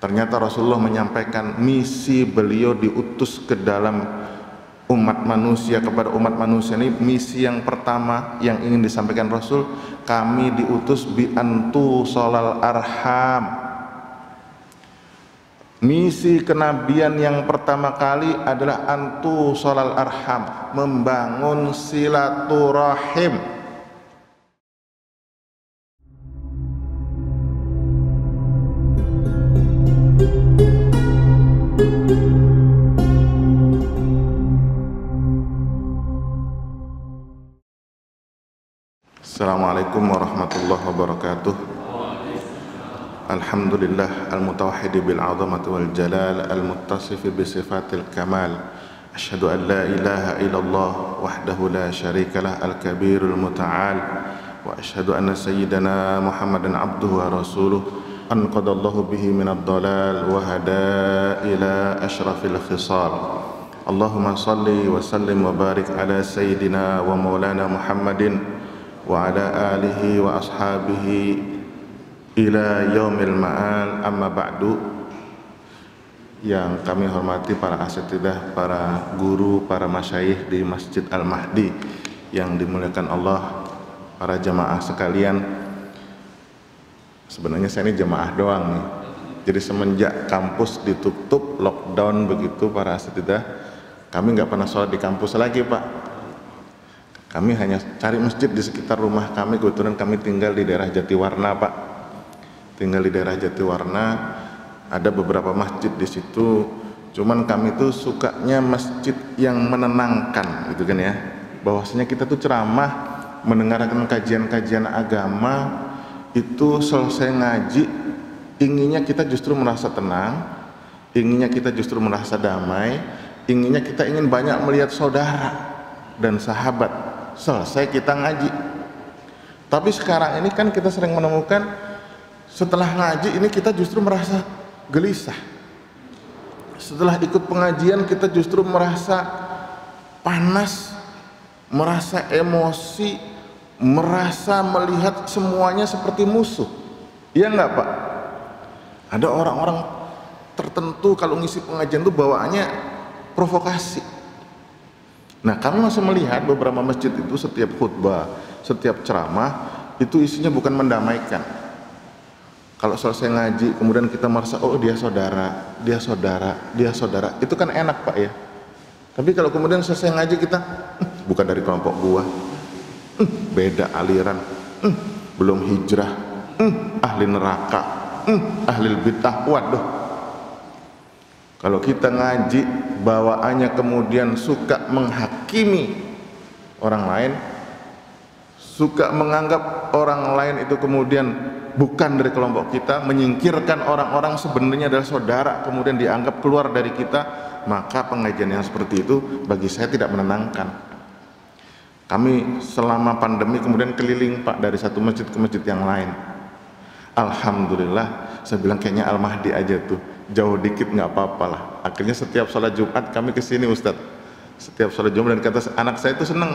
Ternyata Rasulullah menyampaikan misi beliau diutus ke dalam umat manusia, kepada umat manusia ini misi yang pertama yang ingin disampaikan Rasul, kami diutus bi antu solal arham. Misi kenabian yang pertama kali adalah antu solal arham, membangun silaturahim. Assalamualaikum warahmatullahi wabarakatuh. Alhamdulillah al-mutawahhidi bil azamati wal jalal al-muttasifi bi sifatil kamal. Asyhadu an la ilaha illallah wahdahu la syarikalah al-kabirul muta'al wa asyhadu anna sayyidana Muhammadan abduhu wa rasuluh anqadallahu bihi minad dalal wa hada ila asyrafil khisal. Allahumma salli wa sallim wa barik ala sayyidina wa maulana Muhammadin wa ala alihi wa ashabihi ila yaumil ma'al. Amma ba'du. Yang kami hormati para asatidah, para guru, para masyayikh di Masjid Al Mahdy yang dimuliakan Allah, para jamaah sekalian. Sebenarnya saya ini jamaah doang nih. Jadi semenjak kampus ditutup, lockdown begitu, para asatidah kami nggak pernah sholat di kampus lagi, Pak. Kami hanya cari masjid di sekitar rumah kami. Kebetulan kami tinggal di daerah Jatiwarna, Pak. Tinggal di daerah Jatiwarna, ada beberapa masjid di situ. Cuman kami tuh sukanya masjid yang menenangkan, gitu kan ya. Bahwasanya kita tuh ceramah, mendengarkan kajian-kajian agama, itu selesai ngaji, inginnya kita justru merasa tenang, inginnya kita justru merasa damai, inginnya kita ingin banyak melihat saudara dan sahabat. Selesai kita ngaji. Tapi sekarang ini kan kita sering menemukan setelah ngaji ini kita justru merasa gelisah. Setelah ikut pengajian kita justru merasa panas, merasa emosi, merasa melihat semuanya seperti musuh. Iya nggak, Pak? Ada orang-orang tertentu kalau ngisi pengajian tuh bawaannya provokasi. Nah, kami masih melihat beberapa masjid itu setiap khutbah, setiap ceramah itu isinya bukan mendamaikan. Kalau selesai ngaji kemudian kita merasa oh dia saudara, dia saudara, dia saudara, itu kan enak, Pak, ya. Tapi kalau kemudian selesai ngaji kita bukan dari kelompok gua, beda aliran, belum hijrah, ahli neraka, ahli bid'ah, waduh. Kalau kita ngaji bawaannya kemudian suka menghakimi orang lain, suka menganggap orang lain itu kemudian bukan dari kelompok kita, menyingkirkan orang-orang sebenarnya adalah saudara, kemudian dianggap keluar dari kita, maka pengajian yang seperti itu bagi saya tidak menenangkan. Kami selama pandemi kemudian keliling, Pak, dari satu masjid ke masjid yang lain. Alhamdulillah, saya bilang kayaknya Al Mahdy aja tuh, jauh dikit nggak apa-apa lah. Akhirnya setiap sholat Jumat kami kesini, Ustadz. Setiap sholat Jumat, dan kata anak saya itu seneng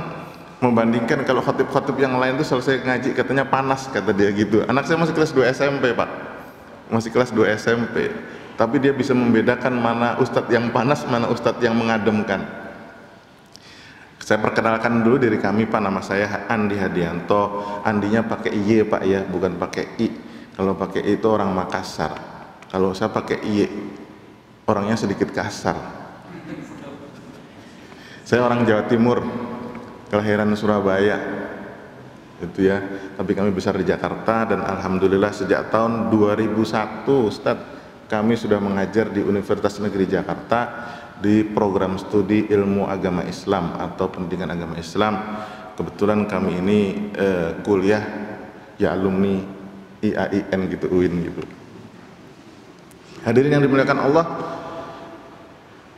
membandingkan kalau khotib-khotib yang lain itu selesai ngaji katanya panas, kata dia gitu. Anak saya masih kelas 2 SMP, Pak. Masih kelas 2 SMP. Tapi dia bisa membedakan mana Ustadz yang panas, mana Ustadz yang mengademkan. Saya perkenalkan dulu diri kami, Pak. Nama saya Andy Hadianto. Andinya pakai Y, Pak, ya, bukan pakai I. Kalau pakai I itu orang Makassar. Kalau saya pakai iye, orangnya sedikit kasar. Saya orang Jawa Timur, kelahiran Surabaya, itu ya. Tapi kami besar di Jakarta, dan alhamdulillah sejak tahun 2001, Ustadz, kami sudah mengajar di Universitas Negeri Jakarta di program studi ilmu agama Islam atau pendidikan agama Islam. Kebetulan kami ini kuliah ya alumni IAIN gitu, UIN gitu. Hadirin yang dimuliakan Allah,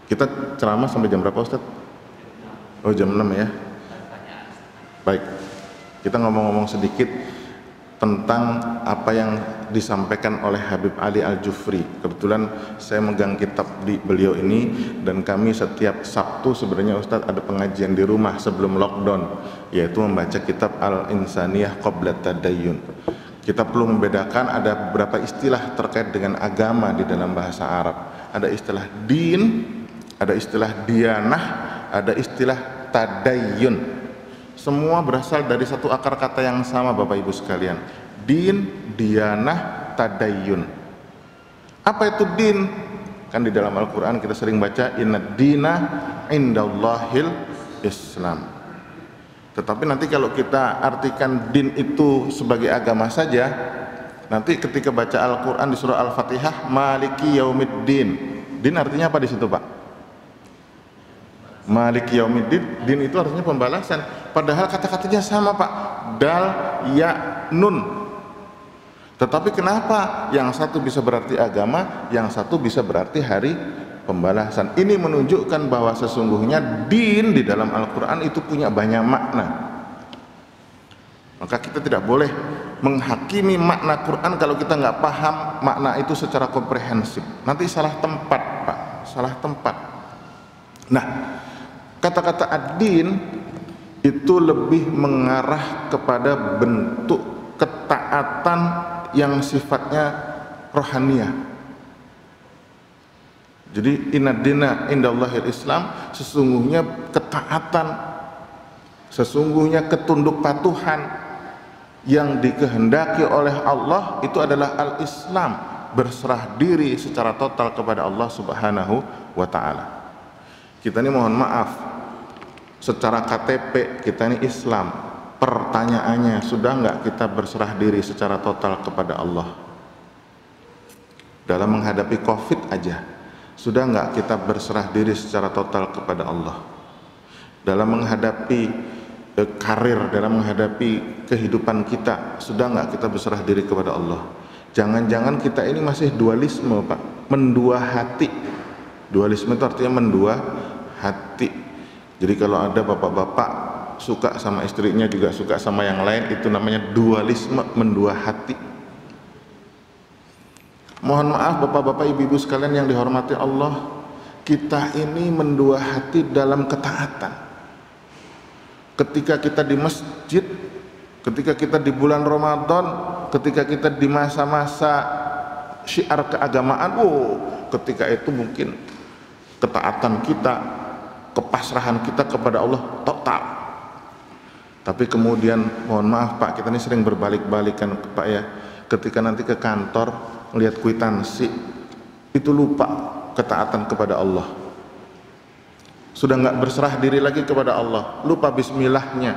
kita ceramah sampai jam berapa, Ustaz? Oh, jam 6 ya. Baik, kita ngomong-ngomong sedikit tentang apa yang disampaikan oleh Habib Ali Al-Jufri. Kebetulan saya megang kitab di beliau ini, dan kami setiap Sabtu sebenarnya, Ustaz, ada pengajian di rumah sebelum lockdown, yaitu membaca kitab Al-Insaniyah Qobla Tadayyun. Kita perlu membedakan ada beberapa istilah terkait dengan agama di dalam bahasa Arab. Ada istilah din, ada istilah diyanah, ada istilah tadayyun. Semua berasal dari satu akar kata yang sama, Bapak Ibu sekalian. Din, diyanah, tadayyun. Apa itu din? Kan di dalam Al-Quran kita sering baca innad dina indallahil Islam. Tetapi nanti kalau kita artikan din itu sebagai agama saja, nanti ketika baca Al-Quran di surah Al-Fatihah, Maliki Yaumiddin. Din artinya apa di situ, Pak? Maliki Yaumiddin. Din itu artinya pembalasan. Padahal kata-katanya sama, Pak. Dal, ya, nun. Tetapi kenapa yang satu bisa berarti agama, yang satu bisa berarti hari pembalasan? Ini menunjukkan bahwa sesungguhnya din di dalam Al-Quran itu punya banyak makna. Maka kita tidak boleh menghakimi makna Quran kalau kita nggak paham makna itu secara komprehensif. Nanti salah tempat, Pak, salah tempat. Nah, kata-kata ad-din itu lebih mengarah kepada bentuk ketaatan yang sifatnya rohaniah. Jadi inadina indallahil Islam, sesungguhnya ketaatan, sesungguhnya ketunduk patuhan yang dikehendaki oleh Allah itu adalah al-Islam, berserah diri secara total kepada Allah Subhanahu wa ta'ala. Kita ini mohon maaf, secara KTP kita ini Islam. Pertanyaannya, sudah nggak kita berserah diri secara total kepada Allah? Dalam menghadapi COVID aja, sudah enggak kita berserah diri secara total kepada Allah? Dalam menghadapi karir, dalam menghadapi kehidupan kita, sudah enggak kita berserah diri kepada Allah? Jangan-jangan kita ini masih dualisme, Pak, mendua hati. Dualisme itu artinya mendua hati. Jadi kalau ada bapak-bapak suka sama istrinya juga suka sama yang lain, itu namanya dualisme, mendua hati. Mohon maaf bapak-bapak, ibu-ibu sekalian yang dihormati Allah, kita ini mendua hati dalam ketaatan. Ketika kita di masjid, ketika kita di bulan Ramadan, ketika kita di masa-masa syiar keagamaan, ketika itu mungkin ketaatan kita, kepasrahan kita kepada Allah total. Tapi kemudian mohon maaf, Pak, kita ini sering berbalik-balikan, Pak, ya. Ketika nanti ke kantor melihat kwitansi, itu lupa ketaatan kepada Allah. Sudah nggak berserah diri lagi kepada Allah, lupa bismillahnya.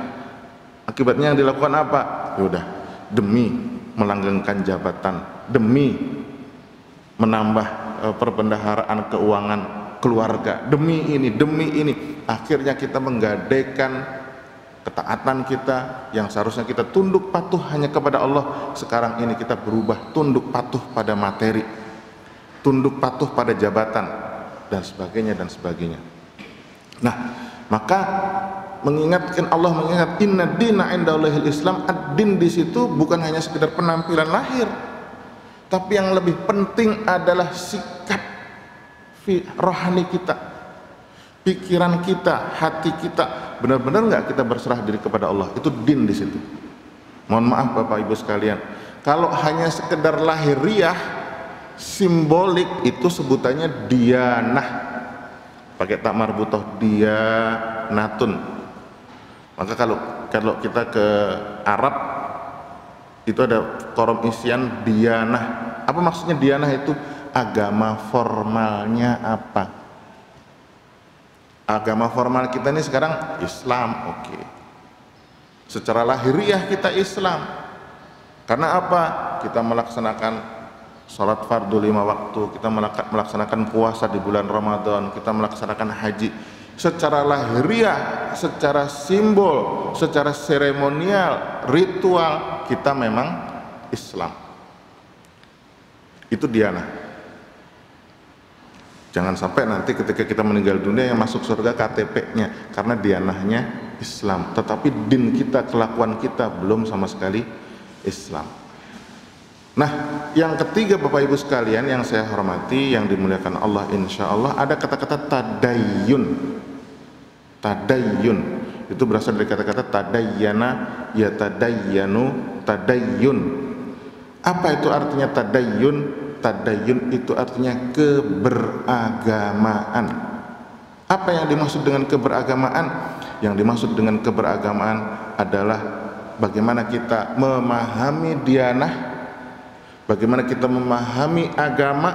Akibatnya yang dilakukan apa? Yaudah, demi melanggengkan jabatan, demi menambah perbendaharaan keuangan keluarga, demi ini, demi ini. Akhirnya kita menggadaikan ketaatan kita yang seharusnya kita tunduk patuh hanya kepada Allah. Sekarang ini kita berubah tunduk patuh pada materi, tunduk patuh pada jabatan, dan sebagainya dan sebagainya. Nah, maka mengingatkan Allah, mengingat inna dina indallahil Islam. Ad-din di situ bukan hanya sekedar penampilan lahir, tapi yang lebih penting adalah sikap rohani kita, pikiran kita, hati kita, benar-benar nggak kita berserah diri kepada Allah? Itu din di situ. Mohon maaf Bapak Ibu sekalian, kalau hanya sekedar lahiriah, simbolik, itu sebutannya diyanah, pakai tak marbutoh, diyanatun. Maka kalau kita ke Arab itu ada korom isian diyanah. Apa maksudnya diyanah itu? Agama formalnya apa? Agama formal kita ini sekarang Islam, oke. Secara lahiriah kita Islam. Karena apa? Kita melaksanakan sholat fardu 5 waktu, kita melaksanakan puasa di bulan Ramadan, kita melaksanakan haji. Secara lahiriah, secara simbol, secara seremonial, ritual, kita memang Islam. Itu diyanah. Jangan sampai nanti ketika kita meninggal dunia yang masuk surga KTP-nya, karena diyanahnya Islam, tetapi din kita, kelakuan kita belum sama sekali Islam. Nah, yang ketiga Bapak Ibu sekalian yang saya hormati, yang dimuliakan Allah insya Allah, ada kata-kata tadayyun. Tadayyun itu berasal dari kata-kata tadayyana, ya tadayyanu, tadayyun. Apa itu artinya tadayyun? Tadayyun itu artinya keberagamaan. Apa yang dimaksud dengan keberagamaan? Yang dimaksud dengan keberagamaan adalah bagaimana kita memahami dianah, bagaimana kita memahami agama,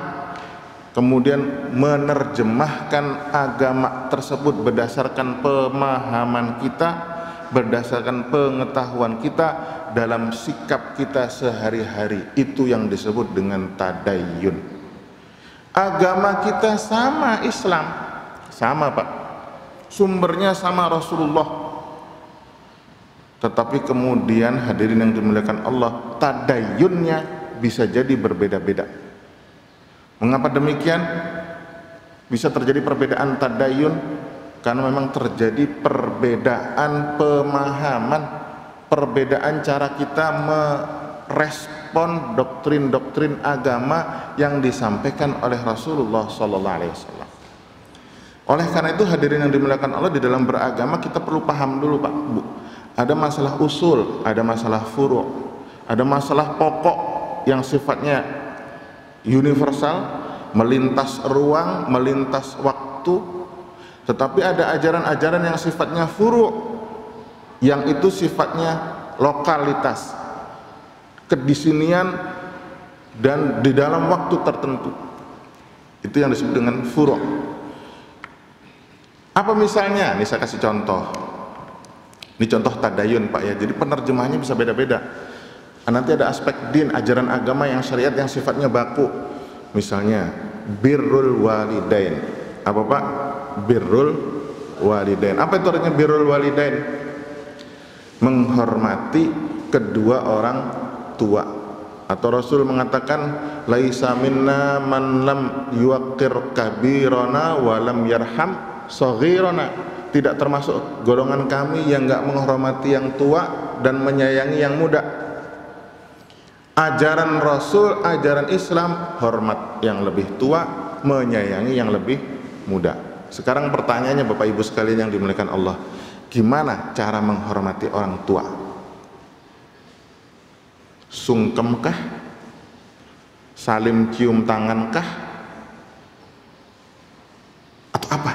kemudian menerjemahkan agama tersebut berdasarkan pemahaman kita, berdasarkan pengetahuan kita dalam sikap kita sehari-hari. Itu yang disebut dengan tadayyun. Agama kita sama Islam, sama Pak, sumbernya sama Rasulullah, tetapi kemudian hadirin yang dimuliakan Allah, tadayyunnya bisa jadi berbeda-beda. Mengapa demikian? Bisa terjadi perbedaan tadayyun karena memang terjadi perbedaan pemahaman, perbedaan cara kita merespon doktrin-doktrin agama yang disampaikan oleh Rasulullah Sallallahu Alaihi Wasallam. Oleh karena itu hadirin yang dimuliakan Allah, di dalam beragama kita perlu paham dulu Pak Bu, ada masalah usul, ada masalah furu', ada masalah pokok yang sifatnya universal, melintas ruang, melintas waktu. Tetapi ada ajaran-ajaran yang sifatnya furu', yang itu sifatnya lokalitas, kedisinian dan di dalam waktu tertentu. Itu yang disebut dengan furu'. Apa misalnya? Ini saya kasih contoh. Ini contoh tadayyun Pak ya. Jadi penerjemahannya bisa beda-beda. Nanti ada aspek din, ajaran agama yang syariat yang sifatnya baku. Misalnya birrul walidain. Apa Pak? Birrul walidain. Apa itu artinya birrul walidain? Menghormati kedua orang tua. Atau Rasul mengatakan laisa minna man lam yuqir kabirana wa lam yarham saghirana. Tidak termasuk golongan kami yang enggak menghormati yang tua dan menyayangi yang muda. Ajaran Rasul, ajaran Islam, hormat yang lebih tua, menyayangi yang lebih muda. Sekarang pertanyaannya Bapak Ibu sekalian yang dimuliakan Allah, gimana cara menghormati orang tua? Sungkemkah? Salim cium tangankah? Atau apa?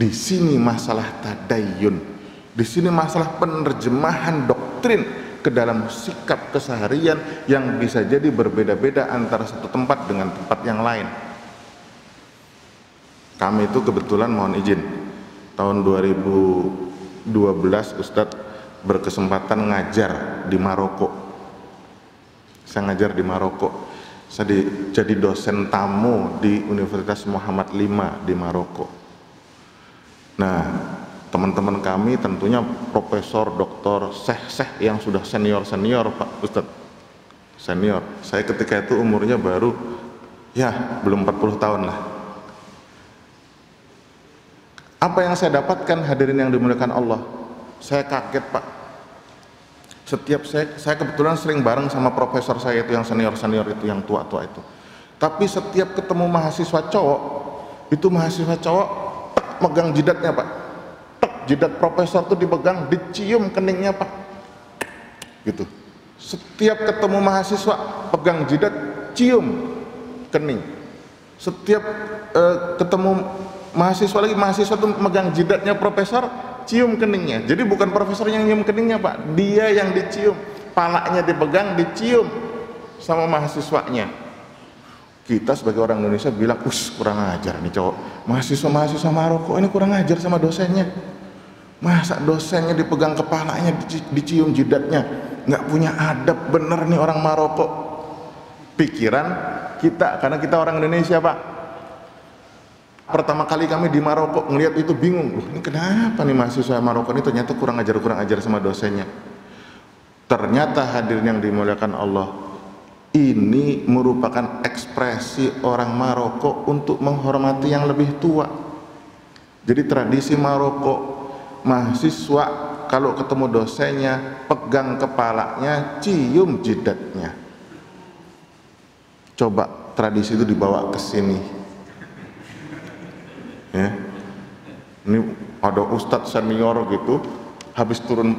Di sini masalah tadayyun, di sini masalah penerjemahan doktrin ke dalam sikap keseharian yang bisa jadi berbeda-beda antara satu tempat dengan tempat yang lain. Kami itu kebetulan, mohon izin, tahun 2012 Ustadz berkesempatan ngajar di Maroko. Saya ngajar di Maroko. Saya jadi dosen tamu di Universitas Muhammad V di Maroko. Nah, teman-teman kami tentunya profesor, doktor, syekh-syekh yang sudah senior-senior Pak Ustadz, senior. Saya ketika itu umurnya baru ya belum 40 tahun lah. Apa yang saya dapatkan hadirin yang dimuliakan Allah, saya kaget Pak. Setiap saya kebetulan sering bareng sama profesor saya itu yang senior-senior itu, yang tua-tua itu. Tapi setiap ketemu mahasiswa cowok, itu mahasiswa cowok megang jidatnya Pak. Jidat profesor tuh dipegang, dicium keningnya Pak, gitu. Setiap ketemu mahasiswa pegang jidat, cium kening. Setiap ketemu mahasiswa lagi, mahasiswa tuh megang jidatnya profesor, cium keningnya. Jadi bukan profesor yang nyium keningnya Pak, dia yang dicium, palanya dipegang, dicium sama mahasiswanya. Kita sebagai orang Indonesia bilang, kurang ajar nih cowok, mahasiswa-mahasiswa Maroko ini kurang ajar sama dosennya. Masa dosennya dipegang kepalanya, dicium jidatnya, nggak punya adab bener nih orang Maroko. Pikiran kita, karena kita orang Indonesia Pak. Pertama kali kami di Maroko ngelihat itu bingung, ini kenapa nih mahasiswa Maroko ini ternyata kurang ajar sama dosennya. Ternyata hadirin yang dimuliakan Allah, ini merupakan ekspresi orang Maroko untuk menghormati yang lebih tua. Jadi tradisi Maroko, mahasiswa kalau ketemu dosennya pegang kepalanya, cium jidatnya. Coba tradisi itu dibawa ke sini ya. Ini ada ustadz senior gitu, habis turun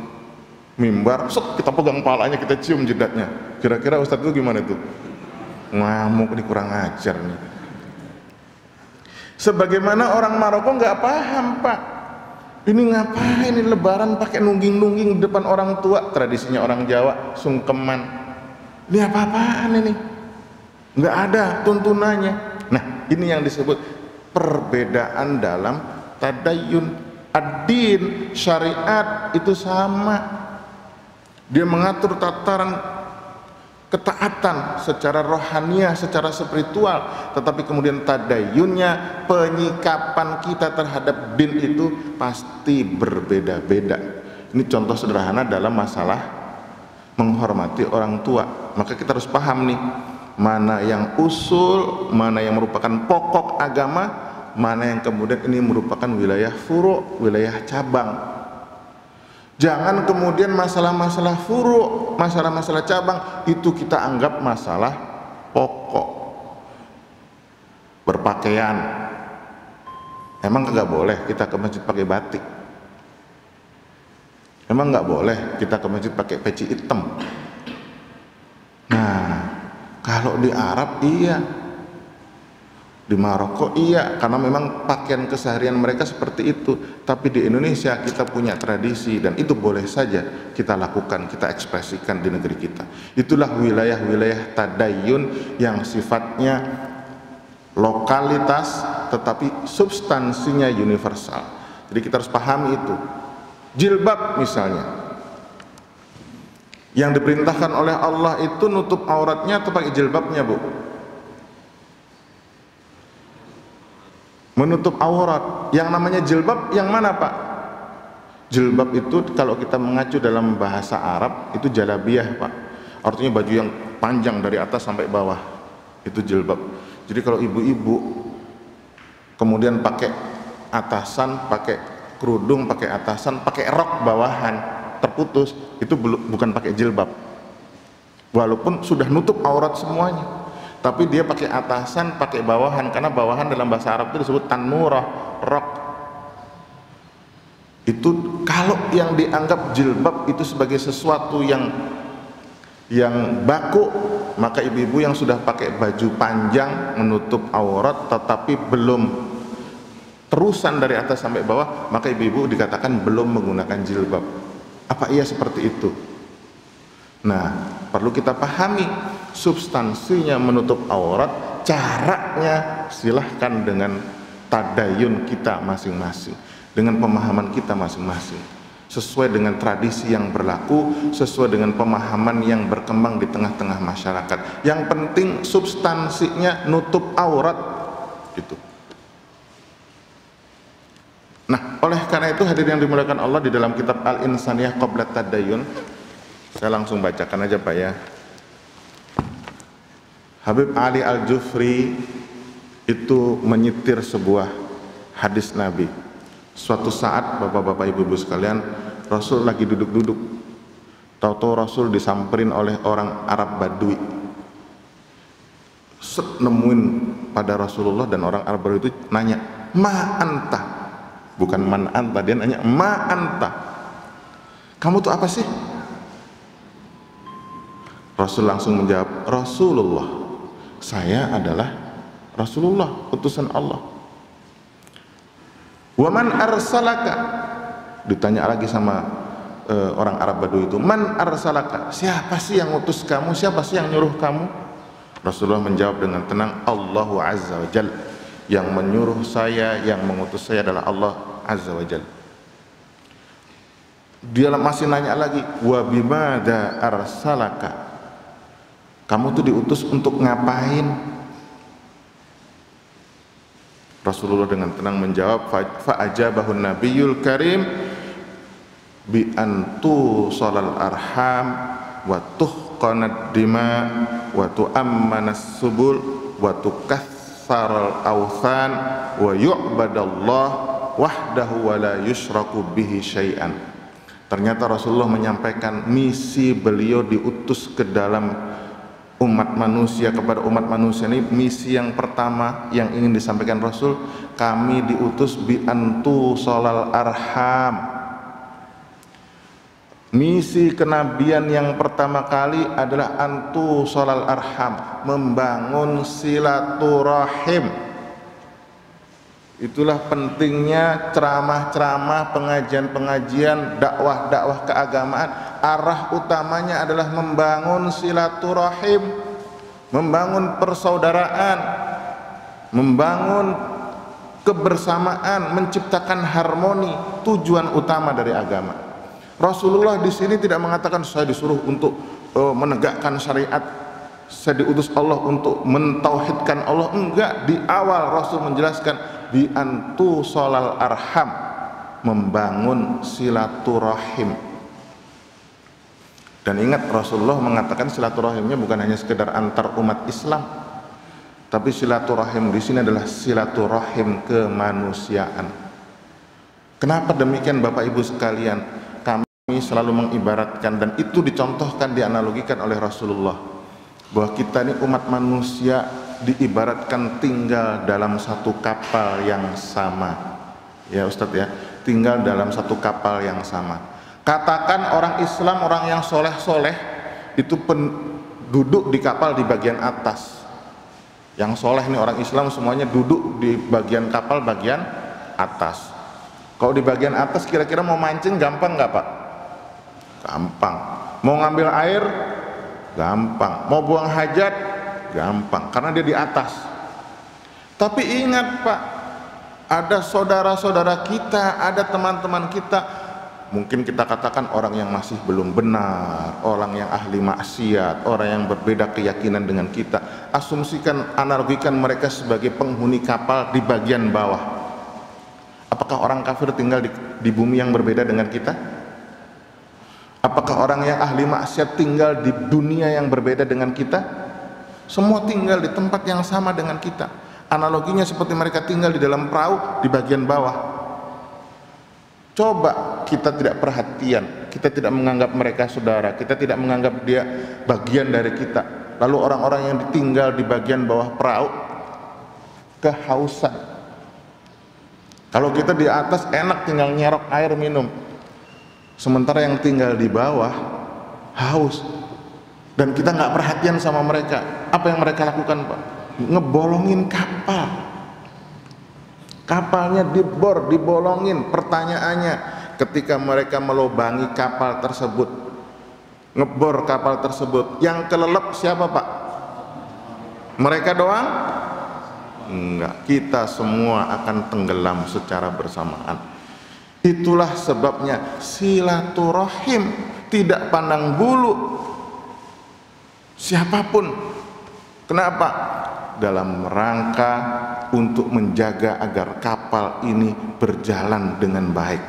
mimbar, kita pegang palanya, kita cium jidatnya. Kira-kira Ustadz itu gimana itu? Ngamuk, dikurang ajar nih. Sebagaimana orang Maroko nggak paham, Pak. Ini ngapain ini lebaran pakai nungging-nungging depan orang tua? Tradisinya orang Jawa, sungkeman. Ini apa-apaan ini? Nggak ada tuntunannya. Nah, ini yang disebut perbedaan dalam tadayyun. Ad-din, syariat itu sama. Dia mengatur tataran ketaatan secara rohaniah, secara spiritual, tetapi kemudian tadayyunnya, penyikapan kita terhadap din itu pasti berbeda-beda. Ini contoh sederhana dalam masalah menghormati orang tua. Maka kita harus paham nih, mana yang usul, mana yang merupakan pokok agama, mana yang kemudian ini merupakan wilayah furu', wilayah cabang. Jangan kemudian masalah-masalah furu', masalah-masalah cabang itu kita anggap masalah pokok. Berpakaian, emang nggak boleh kita ke masjid pakai batik? Emang nggak boleh kita ke masjid pakai peci hitam? Nah, kalau di Arab iya, di Maroko iya, karena memang pakaian keseharian mereka seperti itu. Tapi di Indonesia kita punya tradisi, dan itu boleh saja kita lakukan, kita ekspresikan di negeri kita. Itulah wilayah-wilayah tadayyun yang sifatnya lokalitas tetapi substansinya universal. Jadi kita harus pahami itu. Jilbab misalnya, yang diperintahkan oleh Allah itu nutup auratnya atau pakai jilbabnya, Bu? Menutup aurat. Yang namanya jilbab yang mana, Pak? Jilbab itu kalau kita mengacu dalam bahasa Arab itu jalabiyah, Pak. Artinya baju yang panjang dari atas sampai bawah, itu jilbab. Jadi kalau ibu-ibu kemudian pakai atasan, pakai kerudung, pakai atasan, pakai rok bawahan terputus, itu bukan pakai jilbab, walaupun sudah nutup aurat semuanya, tapi dia pakai atasan, pakai bawahan, karena bawahan dalam bahasa Arab itu disebut tanmurah, rok. Itu kalau yang dianggap jilbab itu sebagai sesuatu yang baku, maka ibu-ibu yang sudah pakai baju panjang menutup aurat tetapi belum terusan dari atas sampai bawah, maka ibu-ibu dikatakan belum menggunakan jilbab. Apa iya seperti itu? Nah, perlu kita pahami substansinya menutup aurat, caranya silahkan dengan tadayyun kita masing-masing, dengan pemahaman kita masing-masing, sesuai dengan tradisi yang berlaku, sesuai dengan pemahaman yang berkembang di tengah-tengah masyarakat. Yang penting substansinya nutup aurat gitu. Nah, oleh karena itu hadirin yang dimuliakan Allah, di dalam kitab Al-Insaniyah Qobla Tadayyun, saya langsung bacakan aja, Pak, ya. Habib Ali Al-Jufri itu menyitir sebuah hadis Nabi. Suatu saat, bapak-bapak, ibu-ibu sekalian, Rasul lagi duduk-duduk, tahu-tahu Rasul disamperin oleh orang Arab Badui. Set, nemuin pada Rasulullah, dan orang Arab Badui itu nanya, "Ma anta?" Bukan man anta, dia nanya, "Ma anta?" Kamu tuh apa sih? Rasul langsung menjawab, "Rasulullah, saya adalah Rasulullah, utusan Allah." "Waman arsalaka?" Ditanya lagi sama orang Arab Badui itu, "Man arsalaka?" Siapa sih yang utus kamu, siapa sih yang nyuruh kamu? Rasulullah menjawab dengan tenang, "Allahu Azza wa Jal, yang menyuruh saya, yang mengutus saya adalah Allah Azza wa Jal." Dia masih nanya lagi, "Wa bimada arsalaka?" Kamu tuh diutus untuk ngapain? Rasulullah dengan tenang menjawab, "Fa'ajabahun Nabiyyul Karim bi antu sholal arham wa tuhqanad dima wa tu'ammanas subul wa tukaththaral awthan wa yu'badallah wahdahu wa la yushraku bihi syai'an." Ternyata Rasulullah menyampaikan misi beliau diutus ke dalam umat manusia, kepada umat manusia ini. Misi yang pertama yang ingin disampaikan Rasul, kami diutus bi antu sholal arham. Misi kenabian yang pertama kali adalah antu sholal arham, membangun silaturahim. Itulah pentingnya ceramah-ceramah, pengajian-pengajian, dakwah-dakwah keagamaan. Arah utamanya adalah membangun silaturahim, membangun persaudaraan, membangun kebersamaan, menciptakan harmoni, tujuan utama dari agama. Rasulullah di sini tidak mengatakan saya disuruh untuk menegakkan syariat, saya diutus Allah untuk mentauhidkan Allah. Enggak, di awal Rasul menjelaskan bi antu sholal arham, membangun silaturahim. Dan ingat, Rasulullah mengatakan silaturahimnya bukan hanya sekedar antar umat Islam, tapi silaturahim di sini adalah silaturahim kemanusiaan. Kenapa demikian Bapak Ibu sekalian? Selalu mengibaratkan, dan itu dicontohkan, dianalogikan oleh Rasulullah, bahwa kita ini umat manusia diibaratkan tinggal dalam satu kapal yang sama. Ya Ustadz ya, tinggal dalam satu kapal yang sama. Katakan orang Islam, orang yang soleh-soleh itu duduk di kapal di bagian atas. Yang soleh nih orang Islam semuanya duduk di bagian kapal bagian atas. Kalau di bagian atas kira-kira mau mancing gampang nggak Pak? Gampang. Mau ngambil air? Gampang. Mau buang hajat? Gampang, karena dia di atas. Tapi ingat Pak, ada saudara-saudara kita, ada teman-teman kita, mungkin kita katakan orang yang masih belum benar, orang yang ahli maksiat, orang yang berbeda keyakinan dengan kita. Asumsikan, analogikan mereka sebagai penghuni kapal di bagian bawah. Apakah orang kafir tinggal di bumi yang berbeda dengan kita? Apakah orang yang ahli maksiat tinggal di dunia yang berbeda dengan kita? Semua tinggal di tempat yang sama dengan kita. Analoginya seperti mereka tinggal di dalam perahu di bagian bawah. Coba kita tidak perhatian, kita tidak menganggap mereka saudara, kita tidak menganggap dia bagian dari kita. Lalu orang-orang yang ditinggal di bagian bawah perahu kehausan. Kalau kita di atas enak tinggal nyerok air minum. Sementara yang tinggal di bawah haus, dan kita nggak perhatian sama mereka. Apa yang mereka lakukan Pak? Ngebolongin kapal, kapalnya dibor, dibolongin. Pertanyaannya, ketika mereka melobangi kapal tersebut, ngebor kapal tersebut, yang kelelep siapa Pak? Mereka doang? Enggak, kita semua akan tenggelam secara bersamaan. Itulah sebabnya silaturahim, tidak pandang bulu siapapun. Kenapa? Dalam rangka untuk menjaga agar kapal ini berjalan dengan baik.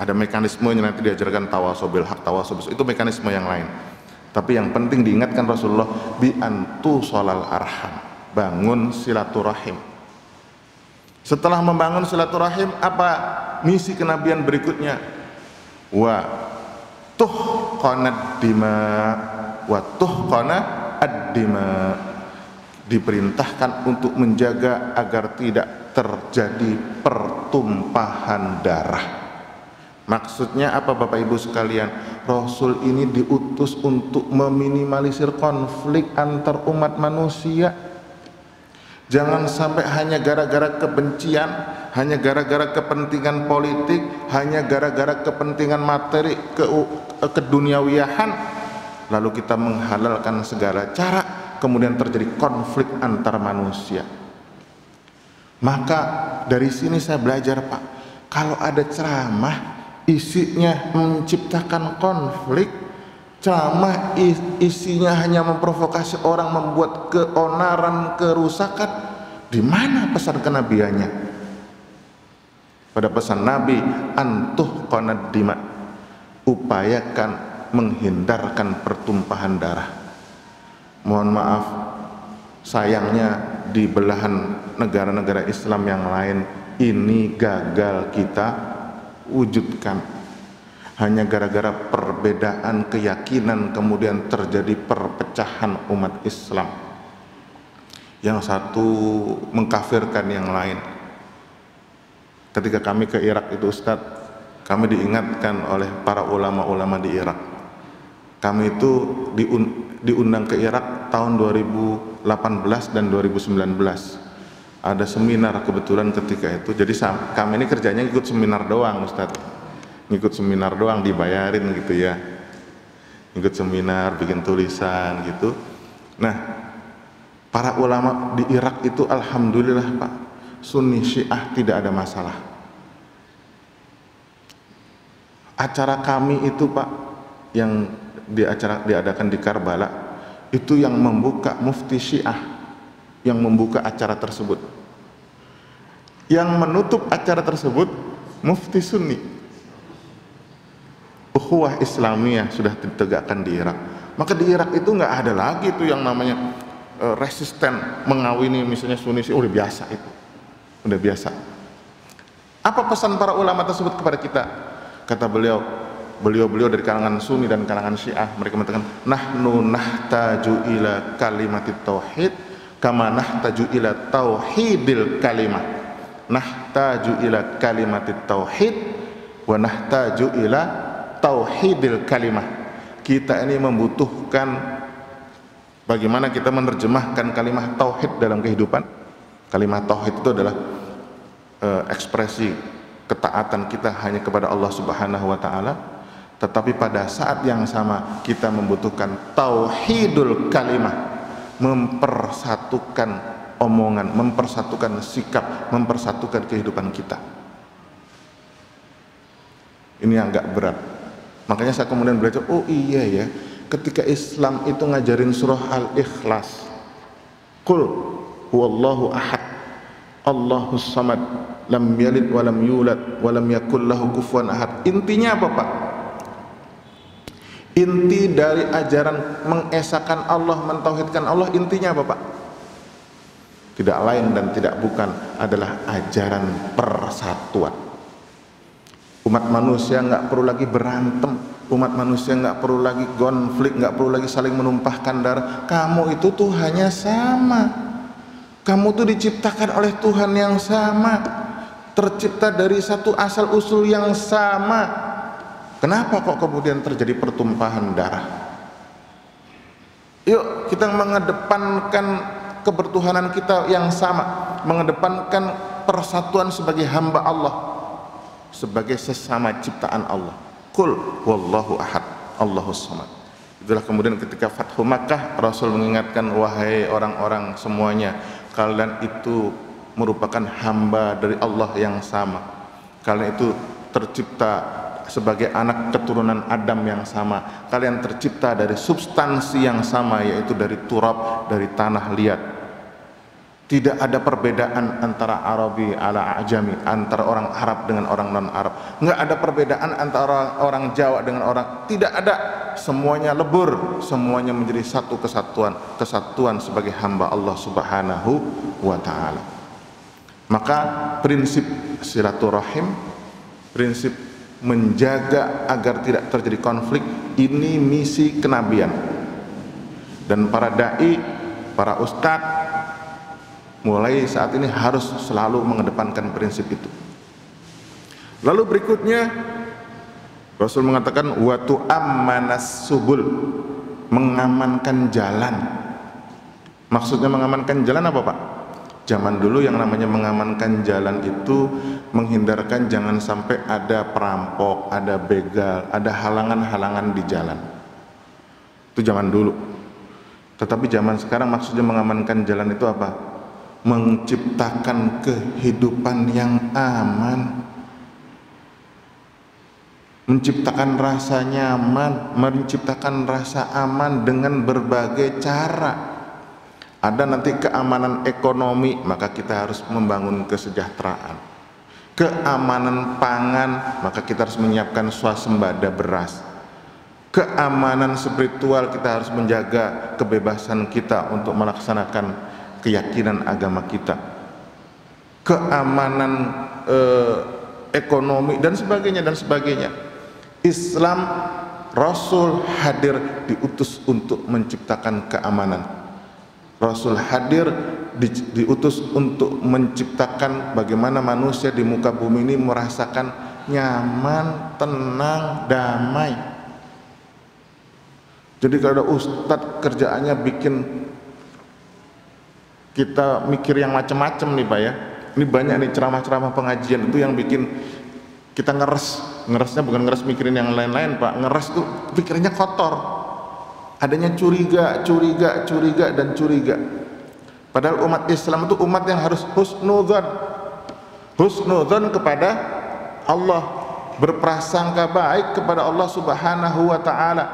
Ada mekanismenya, nanti diajarkan tawasobil hak, tawasobil, itu mekanisme yang lain. Tapi yang penting diingatkan Rasulullah, bi antu sholal arham, bangun silaturahim. Setelah membangun silaturahim, apa misi kenabian berikutnya? Wa tuhqanad dima, wa tuhqana ad-dima, diperintahkan untuk menjaga agar tidak terjadi pertumpahan darah. Maksudnya apa Bapak Ibu sekalian? Rasul ini diutus untuk meminimalisir konflik antar umat manusia. Jangan sampai hanya gara-gara kebencian, hanya gara-gara kepentingan politik, hanya gara-gara kepentingan materi, keduniawiahan, lalu kita menghalalkan segala cara, kemudian terjadi konflik antar manusia. Maka dari sini saya belajar Pak, kalau ada ceramah isinya menciptakan konflik, ceramah isinya hanya memprovokasi orang, membuat keonaran, kerusakan, di mana pesan kenabiannya? Pada pesan Nabi, antuh qanad dima, upayakan menghindarkan pertumpahan darah. Mohon maaf, sayangnya di belahan negara-negara Islam yang lain ini gagal kita wujudkan. Hanya gara-gara perbedaan keyakinan kemudian terjadi perpecahan umat Islam. Yang satu mengkafirkan yang lain. Ketika kami ke Irak itu Ustadz, Kami diingatkan oleh para ulama-ulama di Irak. Kami itu diundang ke Irak tahun 2018 dan 2019. Ada seminar kebetulan ketika itu. Jadi kami ini kerjanya ikut seminar doang, Ustadz. Ngikut seminar doang, dibayarin gitu ya. Ikut seminar, bikin tulisan gitu. Nah, para ulama di Irak itu alhamdulillah, Pak, Sunni Syiah tidak ada masalah. Acara kami itu, Pak, yang diadakan di Karbala, itu yang membuka mufti Syiah, yang membuka acara tersebut. Yang menutup acara tersebut mufti Sunni. Ukhuwah Islamiyah sudah ditegakkan di Irak. Maka di Irak itu nggak ada lagi itu yang namanya resisten mengawini misalnya Sunni Syiah. Udah biasa itu, udah biasa. Apa pesan para ulama tersebut kepada kita? Kata beliau dari kalangan Sunni dan kalangan Syiah, mereka mengatakan nahnu nahtaju ila kalimatit tauhid kama nahtaju ila tauhidil kalimah, nahtaju ila kalimatit tauhid wa nahtaju ila tauhidil kalimah. Kita ini membutuhkan bagaimana kita menerjemahkan kalimat tauhid dalam kehidupan. Kalimat tauhid itu adalah ekspresi ketaatan kita hanya kepada Allah Subhanahu wa taala. Tetapi pada saat yang sama kita membutuhkan tauhidul kalimah, mempersatukan omongan, mempersatukan sikap, mempersatukan kehidupan kita. Ini agak berat. Makanya saya kemudian belajar, oh iya ya, ketika Islam itu ngajarin surah Al-Ikhlas, Qul huwallahu ahad, Allahus samad, lam yalid wa lam yulad wa lam yakul lahu kufuwan ahad. Intinya apa, Pak? Inti dari ajaran mengesakan Allah, mentauhidkan Allah, intinya apa, Pak? Tidak lain dan tidak bukan adalah ajaran persatuan. Umat manusia nggak perlu lagi berantem, umat manusia nggak perlu lagi konflik, nggak perlu lagi saling menumpahkan darah. Kamu itu Tuhannya sama, kamu tuh diciptakan oleh Tuhan yang sama, tercipta dari satu asal usul yang sama. Kenapa kok kemudian terjadi pertumpahan darah? Yuk kita mengedepankan kebertuhanan kita yang sama, mengedepankan persatuan sebagai hamba Allah, sebagai sesama ciptaan Allah. Qul wallahu ahad, Allahus samad. Itulah kemudian ketika Fathu Makkah, Rasul mengingatkan, wahai orang-orang semuanya, kalian itu merupakan hamba dari Allah yang sama. Kalian itu tercipta sebagai anak keturunan Adam yang sama. Kalian tercipta dari substansi yang sama, yaitu dari turab, dari tanah liat. Tidak ada perbedaan antara Arabi ala Ajami, antara orang Arab dengan orang non-Arab. Nggak ada perbedaan antara orang Jawa dengan orang, tidak ada. Semuanya lebur, semuanya menjadi satu kesatuan, kesatuan sebagai hamba Allah Subhanahu wa ta'ala. Maka prinsip silaturahim, prinsip menjaga agar tidak terjadi konflik, ini misi kenabian. Dan para da'i, para ustadz mulai saat ini harus selalu mengedepankan prinsip itu. Lalu berikutnya Rasul mengatakan wa tu'ammanas subul, mengamankan jalan. Maksudnya mengamankan jalan apa, Pak? Zaman dulu yang namanya mengamankan jalan itu menghindarkan jangan sampai ada perampok, ada begal, ada halangan-halangan di jalan. Itu zaman dulu. Tetapi zaman sekarang maksudnya mengamankan jalan itu apa? Menciptakan kehidupan yang aman, menciptakan rasa nyaman, menciptakan rasa aman dengan berbagai cara. Ada nanti keamanan ekonomi, maka kita harus membangun kesejahteraan. Keamanan pangan, maka kita harus menyiapkan swasembada beras. Keamanan spiritual, kita harus menjaga kebebasan kita untuk melaksanakan keyakinan agama kita. Keamanan ekonomi dan sebagainya dan sebagainya. Islam, Rasul hadir diutus untuk menciptakan keamanan. Rasul hadir diutus untuk menciptakan bagaimana manusia di muka bumi ini merasakan nyaman, tenang, damai. Jadi kalau ada ustadz kerjaannya bikin kita mikir yang macam-macam nih Pak ya. Ini banyak nih ceramah-ceramah pengajian itu yang bikin kita ngeres. Ngeresnya bukan ngeres mikirin yang lain-lain Pak, ngeres tuh pikirnya kotor. Adanya curiga, curiga, curiga, dan curiga. Padahal umat Islam itu umat yang harus husnudzan. Husnudzan kepada Allah, berprasangka baik kepada Allah Subhanahu wa taala.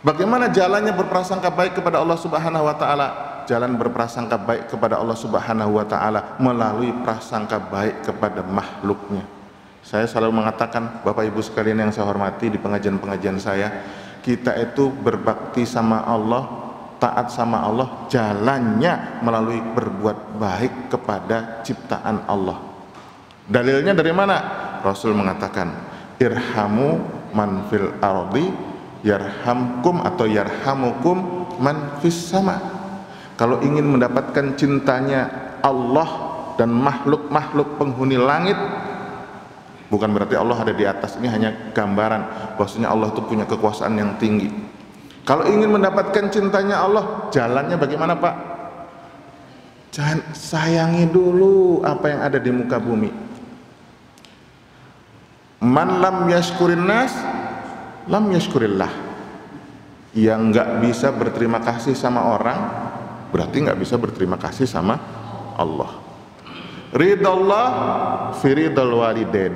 Bagaimana jalannya berprasangka baik kepada Allah Subhanahu wa taala? Jalan berprasangka baik kepada Allah Subhanahu wa taala melalui prasangka baik kepada makhluknya. Saya selalu mengatakan, Bapak Ibu sekalian yang saya hormati, di pengajian-pengajian saya, kita itu berbakti sama Allah, taat sama Allah, jalannya melalui berbuat baik kepada ciptaan Allah. Dalilnya dari mana? Rasul mengatakan, irhamu man fil ardi yarhamkum atau yarhamukum man fis sama. Kalau ingin mendapatkan cintanya Allah dan makhluk-makhluk penghuni langit, bukan berarti Allah ada di atas, ini hanya gambaran bahwasanya Allah itu punya kekuasaan yang tinggi. Kalau ingin mendapatkan cintanya Allah, jalannya bagaimana Pak? Jangan, sayangi dulu apa yang ada di muka bumi. Man lam yashkurin nas, lam yashkurillah. Yang nggak bisa berterima kasih sama orang, berarti nggak bisa berterima kasih sama Allah. Ridallah fi ridal walidain,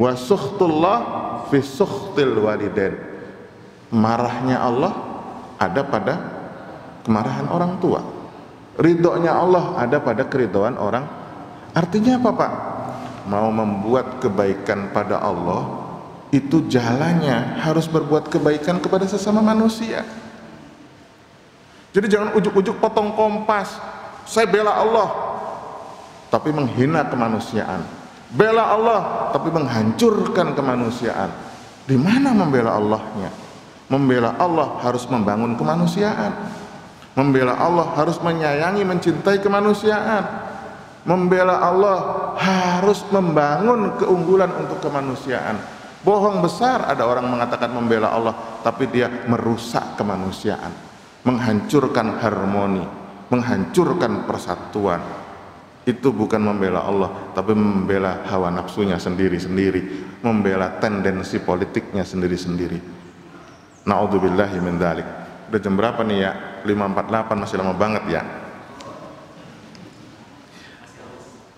wa sukhtullah fi sukhtil walidain. Marahnya Allah ada pada kemarahan orang tua, ridhonya Allah ada pada keridhaan orang. Artinya apa Pak? Mau membuat kebaikan pada Allah, itu jalannya harus berbuat kebaikan kepada sesama manusia. Jadi jangan ujuk-ujuk potong kompas, saya bela Allah tapi menghina kemanusiaan, bela Allah tapi menghancurkan kemanusiaan. Di mana membela Allahnya? Membela Allah harus membangun kemanusiaan. Membela Allah harus menyayangi, mencintai kemanusiaan. Membela Allah harus membangun keunggulan untuk kemanusiaan. Bohong besar ada orang mengatakan membela Allah, tapi dia merusak kemanusiaan, menghancurkan harmoni, menghancurkan persatuan. Itu bukan membela Allah, tapi membela hawa nafsunya sendiri-sendiri, membela tendensi politiknya sendiri-sendiri. Na'udzubillahi min dzalik. Udah jam berapa nih ya? 5.48, masih lama banget ya.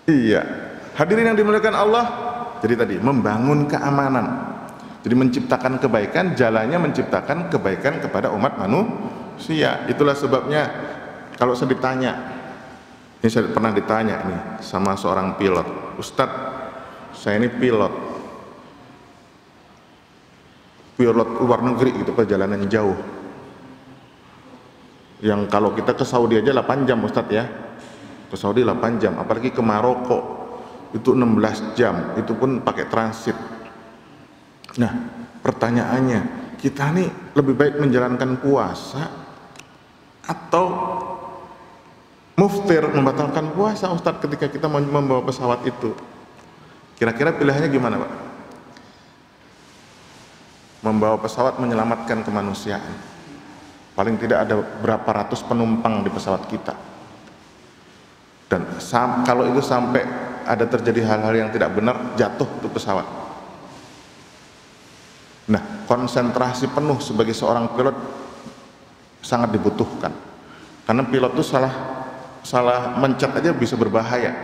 Iya. Hadirin yang dimuliakan Allah, jadi tadi membangun keamanan. Jadi menciptakan kebaikan, jalannya menciptakan kebaikan kepada umat manusia. Itulah sebabnya kalau saya ditanya, ini saya pernah ditanya nih sama seorang pilot, Ustadz, saya ini pilot luar negeri gitu, perjalanan jauh yang kalau kita ke Saudi aja 8 jam Ustadz ya, ke Saudi 8 jam, apalagi ke Maroko itu 16 jam, itu pun pakai transit. Nah pertanyaannya, kita nih lebih baik menjalankan puasa atau muftir, membatalkan puasa Ustadz ketika kita membawa pesawat itu, kira-kira pilihannya gimana Pak? Membawa pesawat menyelamatkan kemanusiaan, paling tidak ada berapa ratus penumpang di pesawat kita, dan kalau itu sampai ada terjadi hal-hal yang tidak benar, jatuh tuh pesawat. Nah konsentrasi penuh sebagai seorang pilot sangat dibutuhkan, karena pilot itu salah mencet aja bisa berbahaya.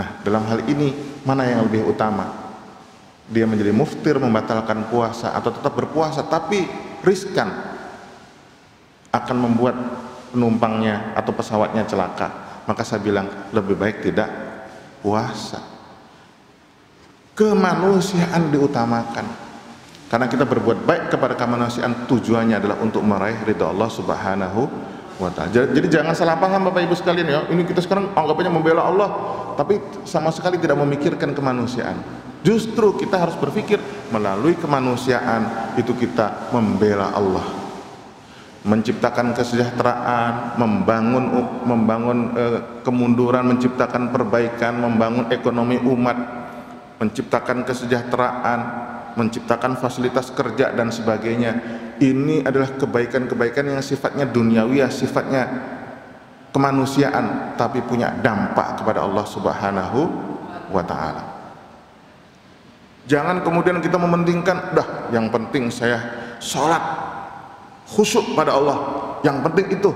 Nah dalam hal ini mana yang lebih utama? Dia menjadi muftir, membatalkan puasa, atau tetap berpuasa tapi riskan akan membuat penumpangnya atau pesawatnya celaka. Maka saya bilang lebih baik tidak puasa. Kemanusiaan diutamakan, karena kita berbuat baik kepada kemanusiaan tujuannya adalah untuk meraih ridha Allah Subhanahu wa ta'ala. Jadi jangan salah paham Bapak Ibu sekalian ya, ini kita sekarang anggapnya membela Allah tapi sama sekali tidak memikirkan kemanusiaan. Justru kita harus berpikir melalui kemanusiaan itu kita membela Allah, menciptakan kesejahteraan, membangun kemunduran, menciptakan perbaikan, membangun ekonomi umat. menciptakan kesejahteraan, menciptakan fasilitas kerja dan sebagainya. Ini adalah kebaikan-kebaikan yang sifatnya duniawiyah, sifatnya kemanusiaan, tapi punya dampak kepada Allah Subhanahu wa Ta'ala. Jangan kemudian kita mementingkan, dah yang penting saya sholat khusyuk pada Allah, yang penting itu.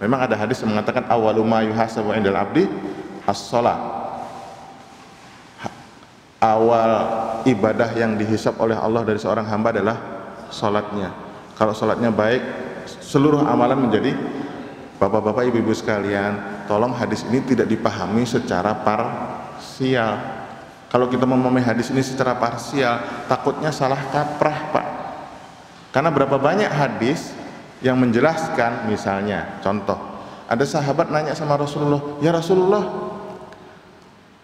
Memang ada hadis yang mengatakan awwalu ma yuhasabu 'indal 'abdi as-shalah. Awal ibadah yang dihisab oleh Allah dari seorang hamba adalah salatnya. Kalau salatnya baik, seluruh amalan menjadi. Bapak-bapak, ibu-ibu sekalian, tolong hadis ini tidak dipahami secara parsial. Kalau kita memahami hadis ini secara parsial, takutnya salah kaprah, Pak. Karena berapa banyak hadis yang menjelaskan, misalnya contoh ada sahabat nanya sama Rasulullah, ya Rasulullah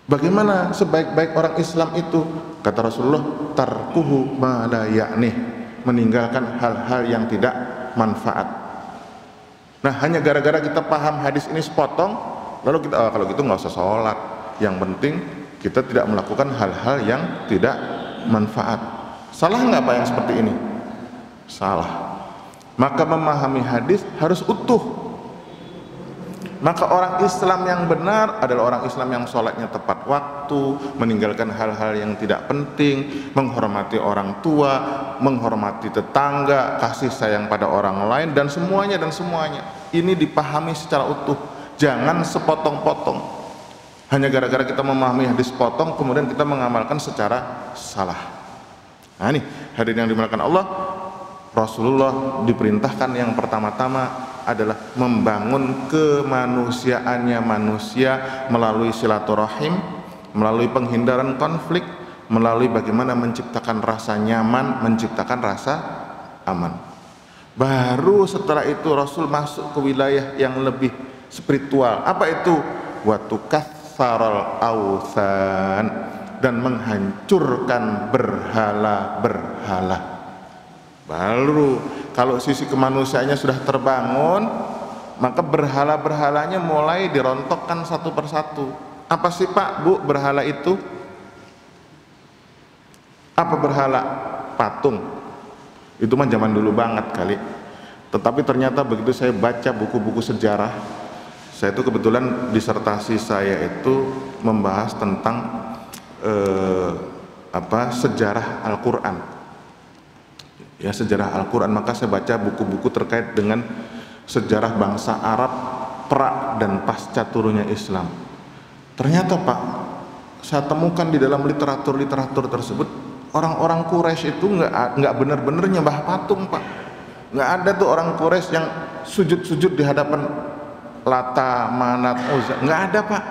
bagaimana sebaik-baik orang Islam itu? Kata Rasulullah, tarkuhu ma la ya'nih, meninggalkan hal-hal yang tidak manfaat. Nah, hanya gara-gara kita paham hadis ini sepotong, lalu kita, oh, kalau gitu nggak usah sholat, yang penting kita tidak melakukan hal-hal yang tidak manfaat. Salah nggak Pak yang seperti ini? Salah. Maka memahami hadis harus utuh. Maka orang Islam yang benar adalah orang Islam yang sholatnya tepat waktu, meninggalkan hal-hal yang tidak penting, menghormati orang tua, menghormati tetangga, kasih sayang pada orang lain, dan semuanya ini dipahami secara utuh. Jangan sepotong-potong. Hanya gara-gara kita memahami hadis potong kemudian kita mengamalkan secara salah. Nah, ini hadirin yang dimuliakan Allah, Rasulullah diperintahkan yang pertama-tama adalah membangun kemanusiaannya manusia melalui silaturahim, melalui penghindaran konflik, melalui bagaimana menciptakan rasa nyaman, menciptakan rasa aman. Baru setelah itu Rasul masuk ke wilayah yang lebih spiritual. Apa itu? Watukatsarul authan, dan menghancurkan berhala-berhala. Baru kalau sisi kemanusiaannya sudah terbangun, maka berhala-berhalanya mulai dirontokkan satu persatu. Apa sih Pak, Bu, berhala itu? Apa berhala? Patung. Itu mah zaman dulu banget kali. Tetapi ternyata begitu saya baca buku-buku sejarah, saya itu kebetulan disertasi saya itu membahas tentang sejarah Al-Qur'an. Ya, sejarah Al-Qur'an, maka saya baca buku-buku terkait dengan sejarah bangsa Arab pra dan pasca turunnya Islam. Ternyata Pak, saya temukan di dalam literatur-literatur tersebut orang-orang Quraisy itu nggak benar-benar nyembah patung Pak. Nggak ada tuh orang Quraisy yang sujud-sujud di hadapan Lata, Manat, Uzza, nggak ada Pak.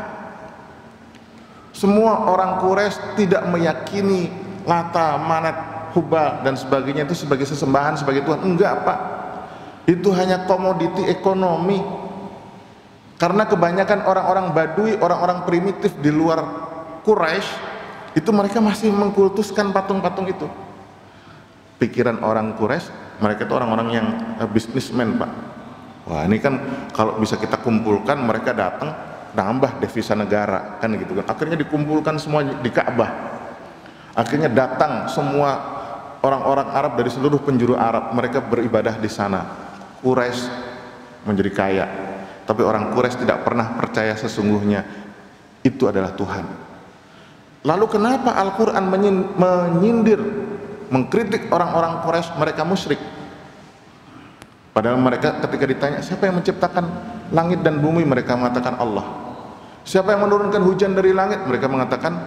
Semua orang Quraisy tidak meyakini Lata, Manat, Hubal dan sebagainya itu sebagai sesembahan, sebagai Tuhan. Enggak Pak, itu hanya komoditi ekonomi. Karena kebanyakan orang-orang Badui, orang-orang primitif di luar Quraisy, itu mereka masih mengkultuskan patung-patung itu. Pikiran orang Quraisy, mereka itu orang-orang yang bisnismen Pak. Wah, ini kan kalau bisa kita kumpulkan, mereka datang nambah devisa negara kan gitu kan. Akhirnya dikumpulkan semua di Ka'bah. Akhirnya datang semua orang-orang Arab dari seluruh penjuru Arab, mereka beribadah di sana. Quraisy menjadi kaya, tapi orang Quraisy tidak pernah percaya sesungguhnya itu adalah Tuhan. Lalu kenapa Al-Qur'an menyindir, mengkritik orang-orang Quraisy, mereka musyrik? Padahal mereka ketika ditanya siapa yang menciptakan langit dan bumi, mereka mengatakan Allah. Siapa yang menurunkan hujan dari langit, mereka mengatakan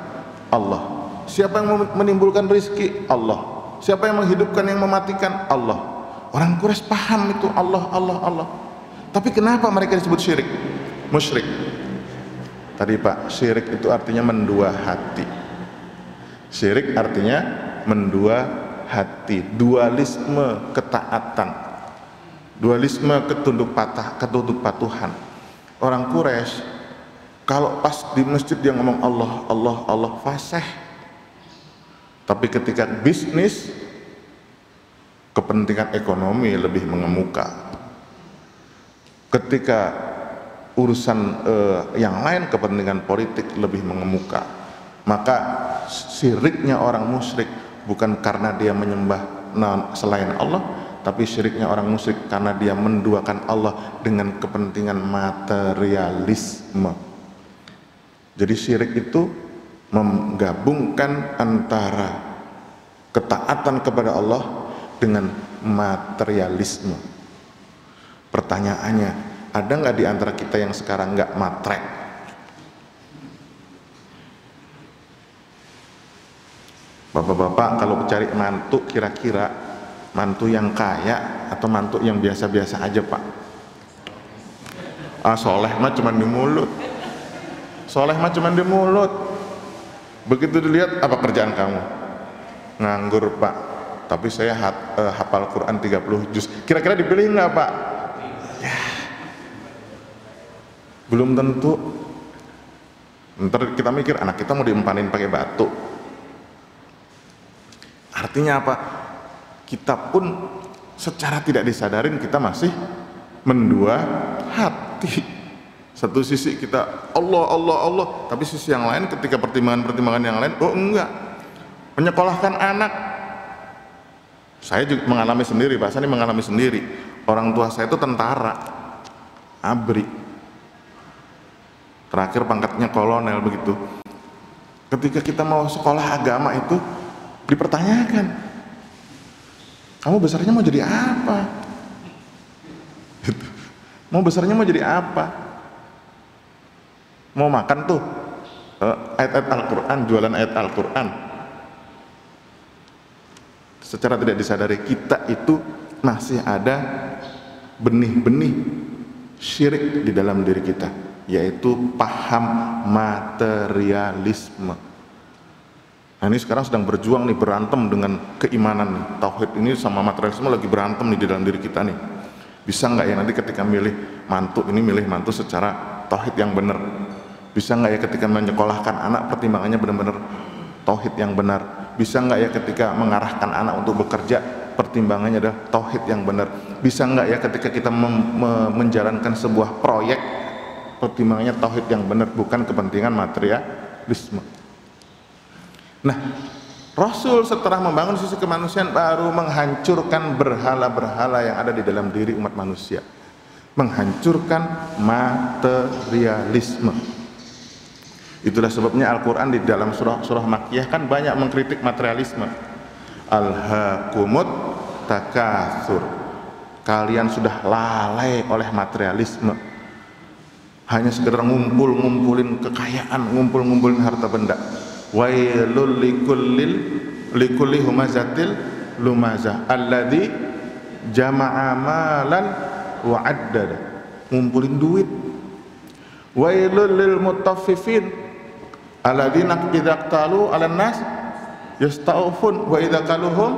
Allah. Siapa yang menimbulkan rizki? Allah. Siapa yang menghidupkan, yang mematikan? Allah. Orang Quraisy paham itu Allah, Allah, Allah. Tapi kenapa mereka disebut syirik? Musyrik. Tadi Pak, syirik itu artinya mendua hati. Syirik artinya mendua hati. Dualisme ketaatan. Dualisme ketunduk patuhan. Orang Quraisy kalau pas di masjid dia ngomong Allah, Allah, Allah, fasih. Tapi ketika bisnis, kepentingan ekonomi lebih mengemuka. Ketika urusan yang lain, kepentingan politik lebih mengemuka. Maka syiriknya orang musyrik bukan karena dia menyembah selain Allah, tapi syiriknya orang musyrik karena dia menduakan Allah dengan kepentingan materialisme. Jadi syirik itu menggabungkan antara ketaatan kepada Allah dengan materialisme. Pertanyaannya, ada nggak di antara kita yang sekarang nggak matrek? Bapak-bapak kalau cari mantu, kira-kira mantu yang kaya atau mantu yang biasa-biasa aja, Pak? Ah, soleh mah cuman di mulut. Soleh mah cuman di mulut. Begitu dilihat, apa kerjaan kamu? Nganggur, Pak. Tapi saya hafal Quran 30 juz. Kira-kira dipilih nggak, Pak? Ya. Belum tentu. Ntar kita mikir anak kita mau diempanin pakai batu. Artinya apa? Kita pun secara tidak disadarin kita masih mendua hati. Satu sisi kita Allah, Allah, Allah, tapi sisi yang lain ketika pertimbangan-pertimbangan yang lain, oh enggak. Menyekolahkan anak, saya juga mengalami sendiri, Pak Sani mengalami sendiri. Orang tua saya itu tentara, ABRI, terakhir pangkatnya kolonel. Begitu ketika kita mau sekolah agama itu dipertanyakan, kamu besarnya mau jadi apa? Mau besarnya mau jadi apa? Mau makan tuh ayat-ayat Al-Quran, jualan ayat Al-Quran. Secara tidak disadari kita itu masih ada benih-benih syirik di dalam diri kita, yaitu paham materialisme. Nah, ini sekarang sedang berjuang nih, berantem dengan keimanan nih. Tauhid ini sama materialisme lagi berantem nih di dalam diri kita nih. Bisa nggak ya nanti ketika milih mantu ini, milih mantu secara tauhid yang benar? Bisa nggak ya ketika menyekolahkan anak pertimbangannya benar-benar tauhid yang benar? Bisa nggak ya ketika mengarahkan anak untuk bekerja pertimbangannya adalah tauhid yang benar? Bisa nggak ya ketika kita menjalankan sebuah proyek pertimbangannya tauhid yang benar, bukan kepentingan materialisme? Nah, Rasul setelah membangun sisi kemanusiaan baru menghancurkan berhala-berhala yang ada di dalam diri umat manusia, menghancurkan materialisme. Itulah sebabnya Al-Quran di dalam surah-surah Makkiyah kan banyak mengkritik materialisme. Alhaakumut takatsur, kalian sudah lalai oleh materialisme. Hanya sekedar ngumpulin kekayaan, ngumpulin harta benda. Wailul likulli humazatil lumazah alladzi jama'a malan wa addada, ngumpulin duit. Wailul lil mutaffifin alladzina idaqtalu 'alan nas yastaufun wa idaqaluhum.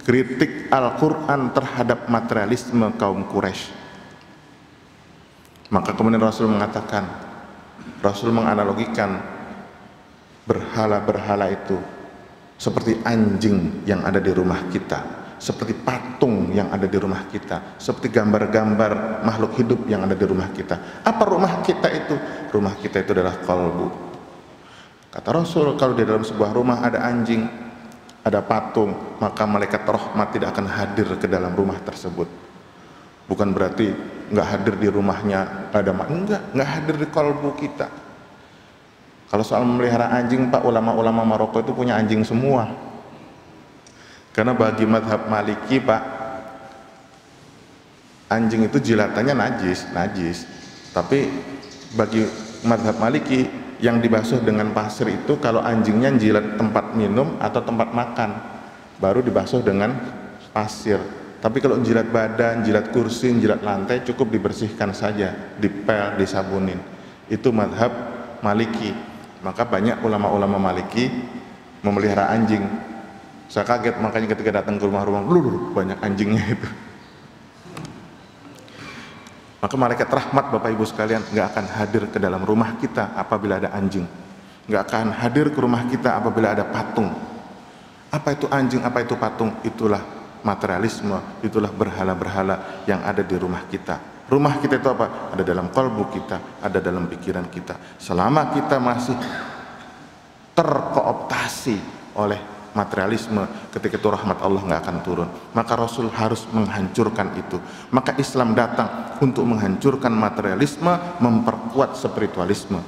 Kritik Al-Qur'an terhadap materialisme kaum Quraisy. Maka kemudian Rasul menganalogikan berhala-berhala itu seperti anjing yang ada di rumah kita, seperti patung yang ada di rumah kita, seperti gambar-gambar makhluk hidup yang ada di rumah kita. Apa rumah kita itu? Rumah kita itu adalah qalbu. Kata Rasul, kalau di dalam sebuah rumah ada anjing, ada patung, maka malaikat rahmat tidak akan hadir ke dalam rumah tersebut. Bukan berarti nggak hadir di rumahnya, ada nggak hadir di qalbu kita. Kalau soal memelihara anjing, Pak, ulama-ulama Maroko itu punya anjing semua. Karena bagi madhab Maliki, Pak, anjing itu jilatannya najis. Tapi bagi madhab Maliki, yang dibasuh dengan pasir itu kalau anjingnya jilat tempat minum atau tempat makan, baru dibasuh dengan pasir. Tapi kalau jilat badan, jilat kursi, jilat lantai, cukup dibersihkan saja, dipel, disabunin. Itu madhab Maliki. Maka banyak ulama-ulama Maliki memelihara anjing. Saya kaget, makanya ketika datang ke rumah-rumah, banyak anjingnya itu. Maka malaikat rahmat, Bapak Ibu sekalian, nggak akan hadir ke dalam rumah kita apabila ada anjing. Nggak akan hadir ke rumah kita apabila ada patung. Apa itu anjing, apa itu patung? Itulah materialisme, itulah berhala-berhala yang ada di rumah kita. Rumah kita itu apa? Ada dalam kalbu kita, ada dalam pikiran kita. Selama kita masih terkooptasi oleh materialisme, ketika itu rahmat Allah nggak akan turun. Maka Rasul harus menghancurkan itu. Maka Islam datang untuk menghancurkan materialisme, memperkuat spiritualisme.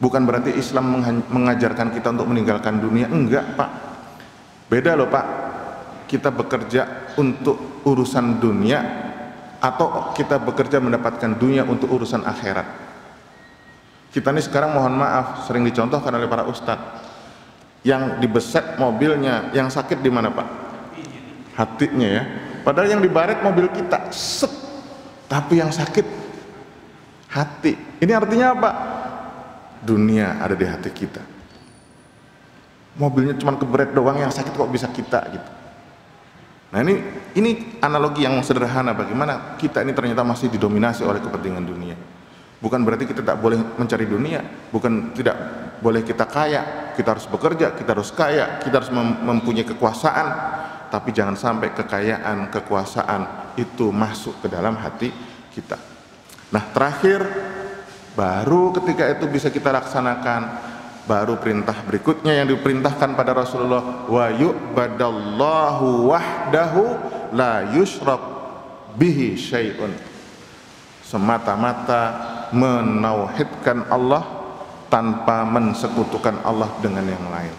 Bukan berarti Islam mengajarkan kita untuk meninggalkan dunia. Enggak, Pak. Beda loh, Pak. Kita bekerja untuk urusan dunia, atau kita bekerja mendapatkan dunia untuk urusan akhirat. Kita nih sekarang, mohon maaf, sering dicontohkan oleh para ustadz. Yang dibeset mobilnya, yang sakit di mana, Pak? Hatinya, ya. Padahal yang dibaret mobil kita, set. Tapi yang sakit hati. Ini artinya apa? Dunia ada di hati kita. Mobilnya cuma kebaret doang, yang sakit kok bisa kita, gitu. Nah, ini analogi yang sederhana bagaimana kita ini ternyata masih didominasi oleh kepentingan dunia. Bukan berarti kita tak boleh mencari dunia, bukan tidak boleh kita kaya, kita harus bekerja, kita harus kaya, kita harus mempunyai kekuasaan, tapi jangan sampai kekayaan, kekuasaan itu masuk ke dalam hati kita. Nah, terakhir, baru ketika itu bisa kita laksanakan. Baru perintah berikutnya yang diperintahkan pada Rasulullah, wa yu'badallahu wahdahu la yusyrak bihi syai'un. Semata-mata menauhidkan Allah tanpa mensekutukan Allah dengan yang lain.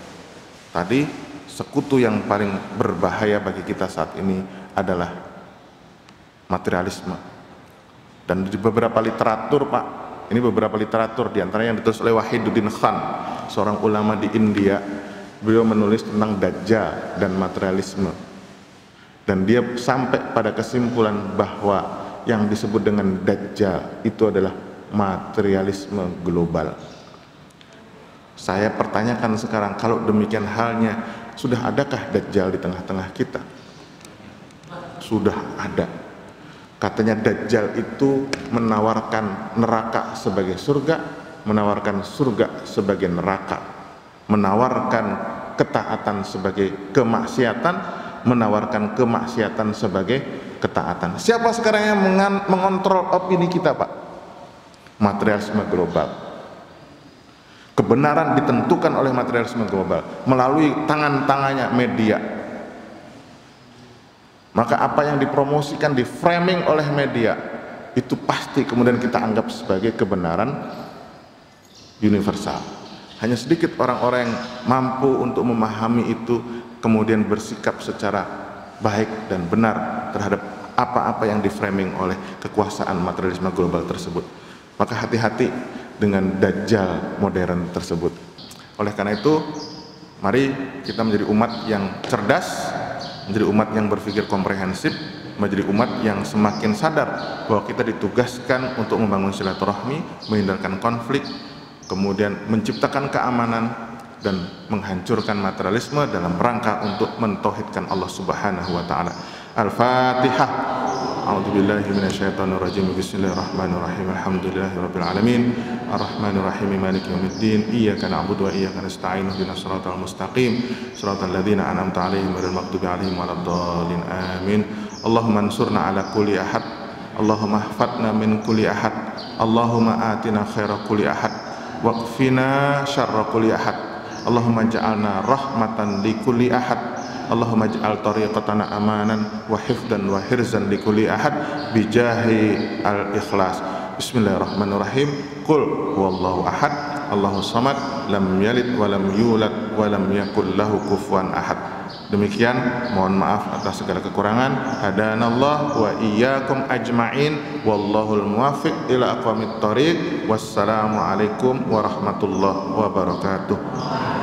Tadi sekutu yang paling berbahaya bagi kita saat ini adalah materialisme. Dan di beberapa literatur, Pak, ini beberapa literatur, diantara yang ditulis oleh Wahiduddin Khan, seorang ulama di India. Beliau menulis tentang Dajjal dan materialisme. Dan dia sampai pada kesimpulan bahwa yang disebut dengan Dajjal itu adalah materialisme global. Saya pertanyakan sekarang, kalau demikian halnya, sudah adakah Dajjal di tengah-tengah kita? Sudah ada. Katanya Dajjal itu menawarkan neraka sebagai surga, menawarkan surga sebagai neraka, menawarkan ketaatan sebagai kemaksiatan, menawarkan kemaksiatan sebagai ketaatan. Siapa sekarang yang mengontrol opini kita, Pak? Materialisme global. Kebenaran ditentukan oleh materialisme global melalui tangan-tangannya media. Maka apa yang dipromosikan, di framing oleh media, itu pasti kemudian kita anggap sebagai kebenaran universal. Hanya sedikit orang-orang yang mampu untuk memahami itu, kemudian bersikap secara baik dan benar terhadap apa-apa yang di framing oleh kekuasaan materialisme global tersebut. Maka hati-hati dengan Dajjal modern tersebut. Oleh karena itu, mari kita menjadi umat yang cerdas, menjadi umat yang berpikir komprehensif, menjadi umat yang semakin sadar bahwa kita ditugaskan untuk membangun silaturahmi, menghindarkan konflik, kemudian menciptakan keamanan, dan menghancurkan materialisme dalam rangka untuk mentauhidkan Allah Subhanahu wa Ta'ala. Al-Fatihah. A'udzubillahi minasyaitonirrajim. Bismillahirrahmanirrahim. Alhamdulillahirabbil alamin. Arrahmanirrahim. Maliki yaumiddin. Iyyaka na'budu wa iyyaka nasta'in. Ihdinas shiratal mustaqim. Shiratal ladzina an'amta 'alaihim ghairil maghdubi 'alaihim waladdallin. Amin. Allahumma ansurna 'ala kulli ahad. Allahumma ihfadna min kulli ahad. Allahumma atina khaira kulli ahad. Waqfina syarra kulli ahad. Allahumma ja'alna rahmatan li kulli ahad. Allahumma ij'al tariqatana amanan wa hifdan wa hirzan li kulli ahad bi jahi al-ikhlas. Bismillahirrahmanirrahim. Qul huwallahu ahad, Allahu samad, lam yalid wa lam yulad wa lam yakul lahu kufuwan ahad. Demikian, mohon maaf atas segala kekurangan. Hadanallah wa iyyakum ajma'in. Wallahul muwaffiq ila aqwamit thoriq. Wassalamu alaikum warahmatullahi wabarakatuh.